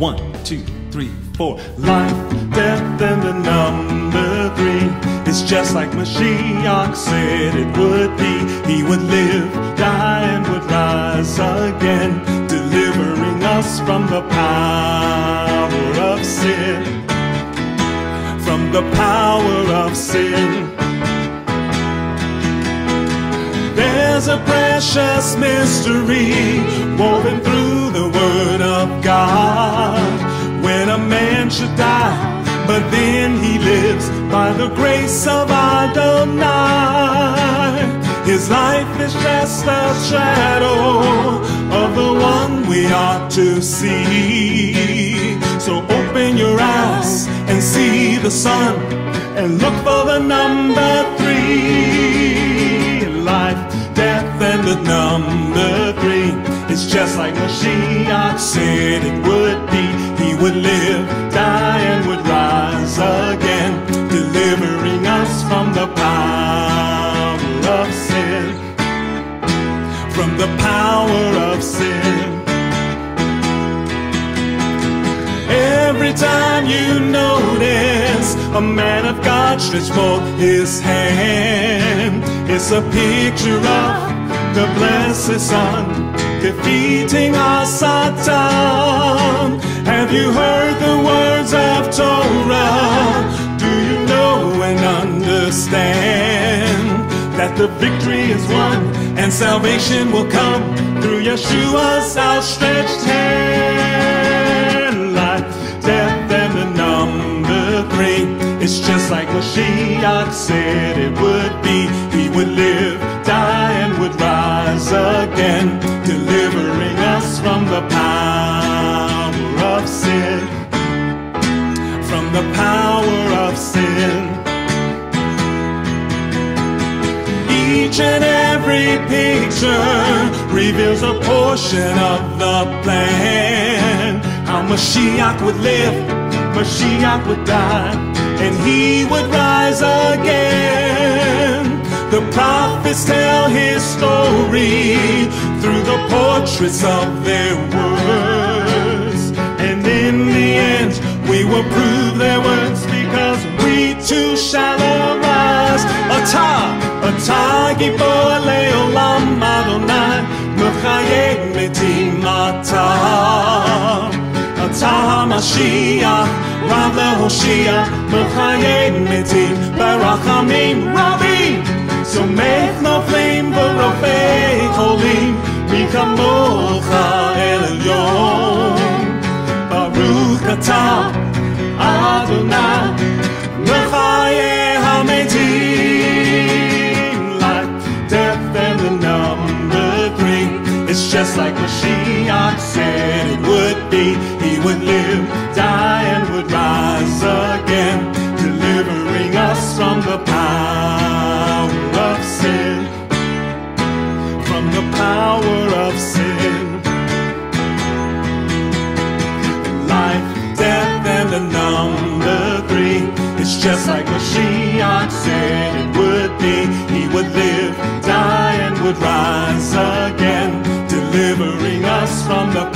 1, 2, 3, 4. Life, death, and the number 3. It's just like Mashiach said it would be. He would live, die, and would rise again, delivering us from the power of sin, from the power of sin. There's a precious mystery woven through the Word of God, when a man should die, but then he lives by the grace of Adonai. His life is just a shadow of the one we ought to see. So open your eyes and see the sun, and look for the number 3. Life, death, and the number 3. It's just like Mashiach said it would be. He would live, die, and would rise again, delivering us from the power of sin, from the power of sin. Every time you notice a man of God stretch forth his hand, it's a picture of the blessed Son defeating our Satan. Have you heard the words of Torah? Do you know and understand that the victory is won and salvation will come through Yeshua's outstretched hand? Life, death, and the number 3. It's just like Mashiach said it would be. He would live, die, and would rise again, delivering us from the power of sin, from the power of sin. Each and every picture reveals a portion of the plan, how Mashiach would live, Mashiach would die, and he would rise again. The prophets tell his story through the portraits of their words, and in the end we will prove their words, because we too shall arise. Atah, Atah, Gibor Leolam Adonai, Mechaye Metim Atah, Atah HaMashiach, Rav LeHoshiach, Mechaye Metim, Barachamim Rabim. So make no flame for a faith holy, Mikamocha Elyon, Baruch Atah Adonai, Mechaye Metim. Life, death, and the number 3. It's just like Mashiach said it would be. He would live, die, and would rise again, delivering us from the power of sin, from the power of sin. Life, death, and the number 3. It's just like Mashiach said it would be. He would live, die, and would rise again, delivering us from the